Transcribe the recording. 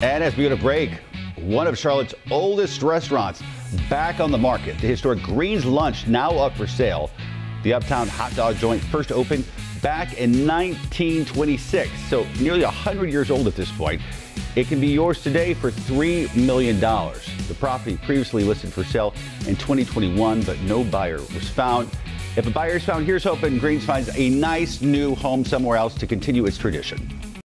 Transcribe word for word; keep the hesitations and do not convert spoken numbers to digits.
And as we go to break, one of Charlotte's oldest restaurants back on the market. The historic Green's Lunch, now up for sale. The uptown hot dog joint first opened back in nineteen twenty-six, so nearly one hundred years old at this point. It can be yours today for three million dollars. The property previously listed for sale in twenty twenty-one, but no buyer was found. If a buyer is found, here's hoping Green's finds a nice new home somewhere else to continue its tradition.